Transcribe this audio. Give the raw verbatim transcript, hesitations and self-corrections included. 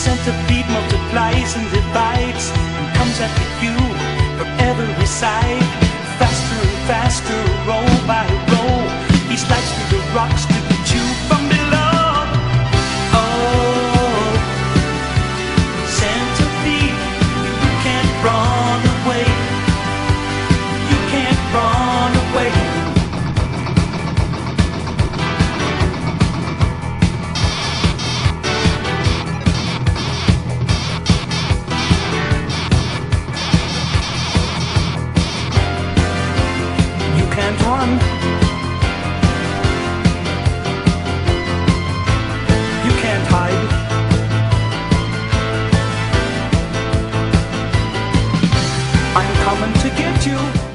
centipede multiplies and divides and comes after you from every side. Faster and faster, roll by roll, he slides through the rocks to the tube from below. Oh, centipede, you can't run away. You can't run away. Run. You can't hide. I'm coming to get you.